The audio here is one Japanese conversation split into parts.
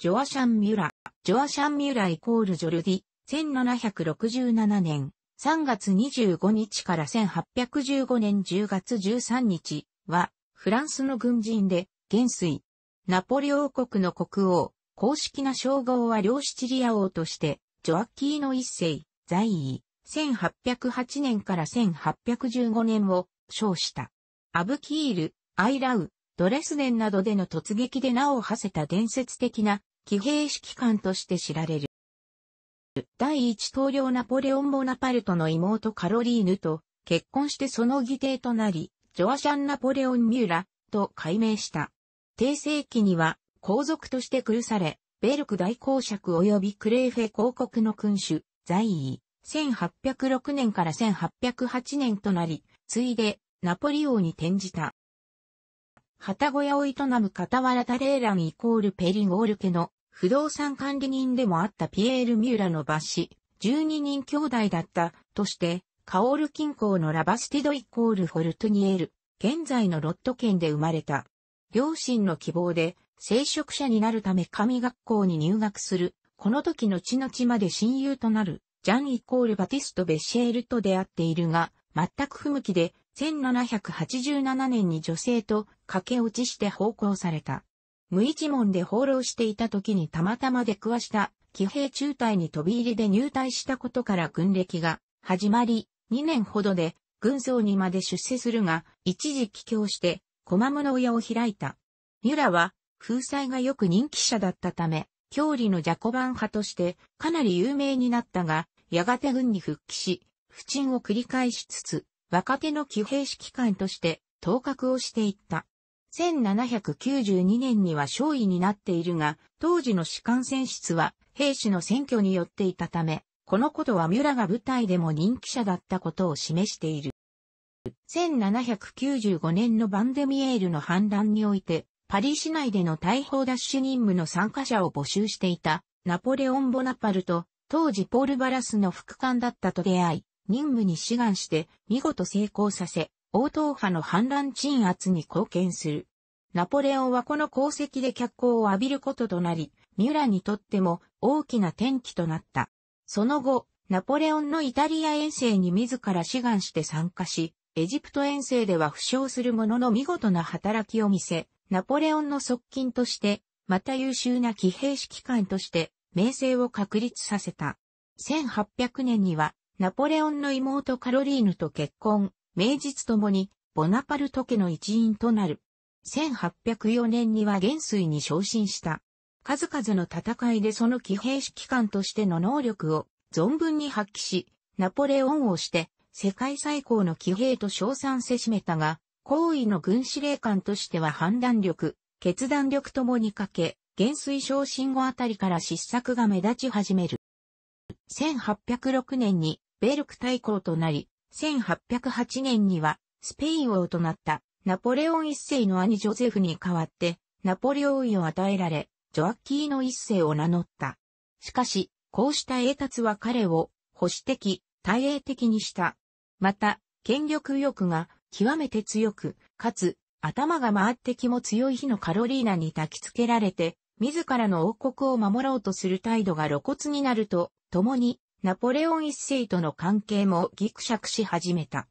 ジョアシャン・ミュラ。ジョアシャン・ミュラ=ジョルディ、1767年3月25日から1815年10月13日は、フランスの軍人で、元帥。ナポレオン国の国王。公式な称号は両シチリア王として、ジョアッキーノ一世、在位、1808年から1815年を称した。アブキール、アイラウ、ドレスデンなどでの突撃で名を馳せた伝説的な騎兵指揮官として知られる。第一統領ナポレオン・ボナパルトの妹カロリーヌと結婚してその義弟となり、ジョアシャン・ナポレオン・ミュラと改名した。帝政期には皇族として許され、ベルク大公爵及びクレーフェ公国の君主、在位、1806年から1808年となり、次いでナポリ王に転じた。旗小屋を営む傍らタレーラン=ペリゴール家の不動産管理人でもあったピエール・ミューラの罰子、12人兄弟だったとして、カオル近郊のラバスティド=フォルトゥニエル、現在のロット県で生まれた。両親の希望で聖職者になるため神学校に入学する。この時の後々まで親友となるジャン=バティスト・ベシェールと出会っているが、全く不向きで、1787年に女性と駆け落ちして奉公された。無一文で放浪していた時にたまたま出くわした騎兵中隊に飛び入りで入隊したことから軍歴が始まり、2年ほどで軍曹にまで出世するが、一時帰郷して小間物屋を開いた。ミュラは風采がよく人気者だったため、郷里のジャコバン派としてかなり有名になったが、やがて軍に復帰し、不沈を繰り返しつつ、若手の騎兵指揮官として頭角をしていった。1792年には少尉になっているが、当時の士官選出は兵士の選挙によっていたため、このことはミュラが部隊でも人気者だったことを示している。1795年のバンデミエールの反乱において、パリ市内での大砲奪取任務の参加者を募集していたナポレオン・ボナパルト、当時ポール・バラスの副官だったと出会い、任務に志願して見事成功させ、王党派の反乱鎮圧に貢献する。ナポレオンはこの功績で脚光を浴びることとなり、ミュラにとっても大きな転機となった。その後、ナポレオンのイタリア遠征に自ら志願して参加し、エジプト遠征では負傷するものの見事な働きを見せ、ナポレオンの側近として、また優秀な騎兵指揮官として、名声を確立させた。1800年には、ナポレオンの妹カロリーヌと結婚、名実ともに、ボナパルト家の一員となる。1804年には元帥に昇進した。数々の戦いでその騎兵指揮官としての能力を存分に発揮し、ナポレオンをして、世界最高の騎兵と称賛せしめたが、高位の軍司令官としては判断力、決断力ともに欠け、元帥昇進後あたりから失策が目立ち始める。1806年に、ベルク大公となり、1808年にはスペイン王となったナポレオン一世の兄ジョゼフに代わってナポリ王位を与えられ、ジョアッキーノ一世を名乗った。しかし、こうした栄達は彼を保守的、対英的にした。また、権力欲が極めて強く、かつ頭が回って気も強い日のカロリーナに焚きつけられて、自らの王国を守ろうとする態度が露骨になるとともに、ナポレオン一世との関係もギクシャクし始めた。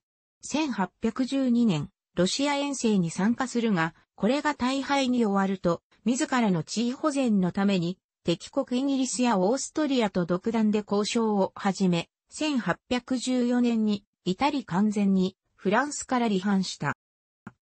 1812年、ロシア遠征に参加するが、これが大敗に終わると、自らの地位保全のために、敵国イギリスやオーストリアと独断で交渉を始め、1814年に、至り完全に、フランスから離反した。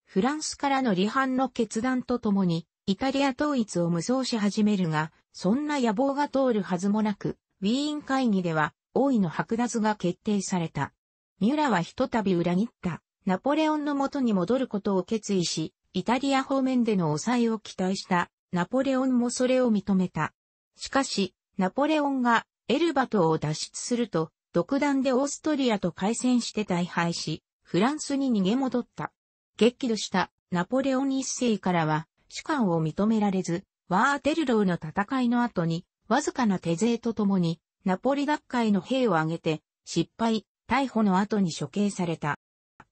フランスからの離反の決断とともに、イタリア統一を無双し始めるが、そんな野望が通るはずもなく、ウィーン会議では王位の剥奪が決定された。ミュラはひとたび裏切ったナポレオンの元に戻ることを決意し、イタリア方面での抑えを期待したナポレオンもそれを認めた。しかし、ナポレオンがエルバ島を脱出すると、独断でオーストリアと開戦して大敗し、フランスに逃げ戻った。激怒したナポレオン一世からは、主権を認められず、ワーテルローの戦いの後に、わずかな手勢とともに、ナポリ奪回の兵を挙げて、失敗、逮捕の後に処刑された。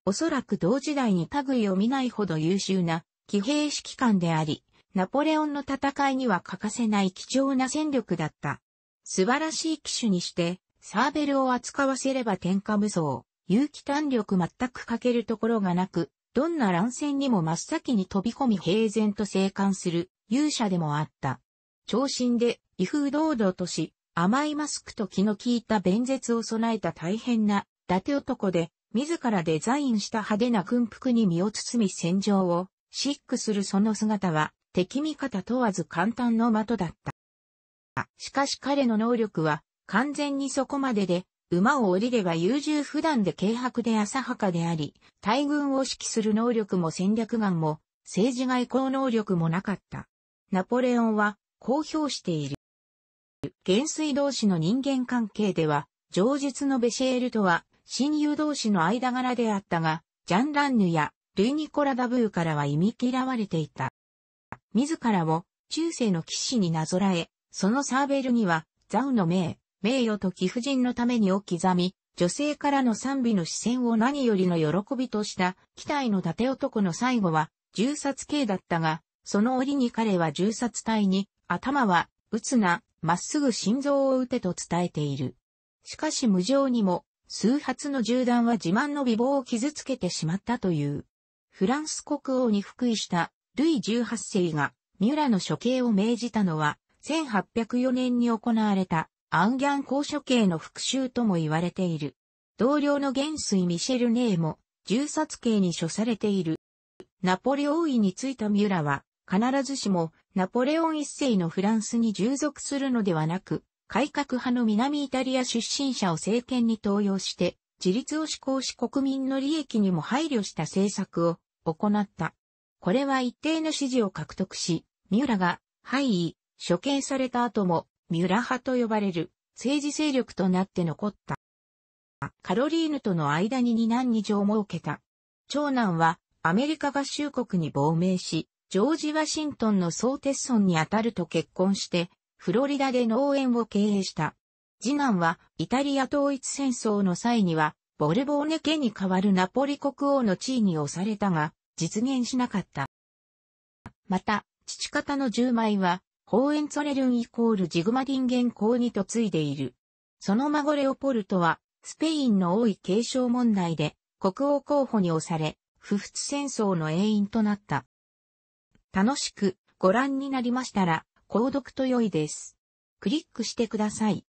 おそらく同時代に類を見ないほど優秀な、騎兵指揮官であり、ナポレオンの戦いには欠かせない貴重な戦力だった。素晴らしい騎手にして、サーベルを扱わせれば天下無双、有機胆力全く欠けるところがなく、どんな乱戦にも真っ先に飛び込み平然と静観する勇者でもあった。長身で威風堂々とし、甘いマスクと気の利いた弁舌を備えた大変な伊達男で、自らデザインした派手な軍服に身を包み戦場を疾駆するその姿は、敵味方問わず簡単の的だった。しかし彼の能力は完全にそこまでで、馬を降りれば優柔不断で軽薄で浅はかであり、大軍を指揮する能力も戦略眼も、政治外交能力もなかった。ナポレオンは、こう評している。元帥同士の人間関係では、上述のベシェールとは、親友同士の間柄であったが、ジャン・ランヌやルイ・ニコラ・ダブーからは忌み嫌われていた。自らを中世の騎士になぞらえ、そのサーベルには、座右の銘、名誉と貴婦人のためにを刻み、女性からの賛美の視線を何よりの喜びとした、期待の伊達男の最後は、銃殺刑だったが、その折に彼は銃殺隊に、頭は、撃つな、まっすぐ心臓を撃てと伝えている。しかし無情にも、数発の銃弾は自慢の美貌を傷つけてしまったという。フランス国王に服従した、ルイ18世が、ミュラの処刑を命じたのは、1804年に行われた、アンギャン公処刑の復讐とも言われている。同僚の元帥ミシェル・ネーも、銃殺刑に処されている。ナポレ王位に就いたミュラは、必ずしも、ナポレオン一世のフランスに従属するのではなく、改革派の南イタリア出身者を政権に登用して、自立を志向し国民の利益にも配慮した政策を行った。これは一定の支持を獲得し、ミュラが、廃位、処刑された後も、ミュラ派と呼ばれる政治勢力となって残った。カロリーヌとの間に二男二女を設けた。長男はアメリカ合衆国に亡命し、ジョージ・ワシントンのソーテッソンにあたると結婚して、フロリダで農園を経営した。次男はイタリア統一戦争の際には、ボルボーネ家に代わるナポリ国王の地位に押されたが、実現しなかった。また、父方の10枚は、ホーエンツォレルン=ジグマリンゲン公に嫁いでいる。その孫レオポルトは、スペインの王位継承問題で、国王候補に推され、不仏戦争の永遠となった。楽しくご覧になりましたら、購読と良いです。クリックしてください。